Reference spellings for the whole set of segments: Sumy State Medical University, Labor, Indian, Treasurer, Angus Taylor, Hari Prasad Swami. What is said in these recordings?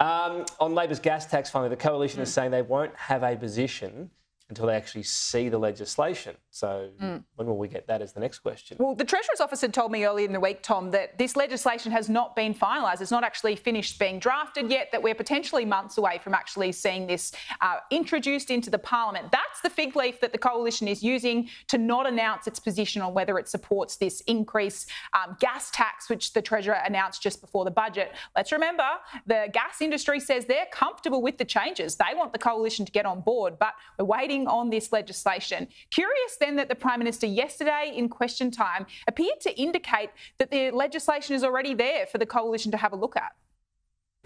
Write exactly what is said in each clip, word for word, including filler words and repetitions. Um, on Labor's gas tax, finally, the Coalition mm. is saying they won't have a position until they actually see the legislation. So mm. when will we get that is the next question. Well, the Treasurer's office had told me earlier in the week, Tom, that this legislation has not been finalised. It's not actually finished being drafted yet, that we're potentially months away from actually seeing this uh, introduced into the parliament. That's the fig leaf that the Coalition is using to not announce its position on whether it supports this increase um, gas tax, which the Treasurer announced just before the budget. Let's remember, the gas industry says they're comfortable with the changes. They want the Coalition to get on board, but we're waiting on this legislation. Curious then that the Prime Minister yesterday in question time appeared to indicate that the legislation is already there for the Coalition to have a look at.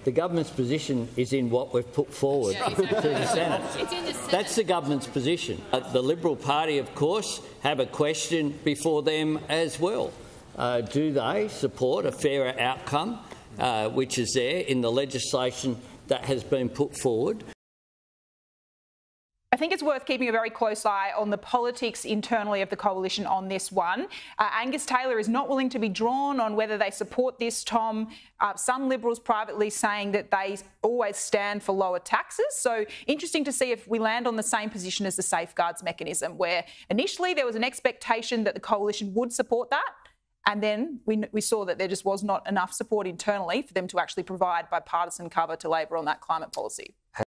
The government's position is in what we've put forward yeah, exactly. to the Senate. It's in the Senate. That's the government's position. The Liberal Party, of course, have a question before them as well. Uh, do they support a fairer outcome, uh, which is there in the legislation that has been put forward? I think it's worth keeping a very close eye on the politics internally of the Coalition on this one. Uh, Angus Taylor is not willing to be drawn on whether they support this, Tom. Uh, some Liberals privately saying that they always stand for lower taxes. So interesting to see if we land on the same position as the safeguards mechanism, where initially there was an expectation that the Coalition would support that. And then we, we saw that there just was not enough support internally for them to actually provide bipartisan cover to Labor on that climate policy.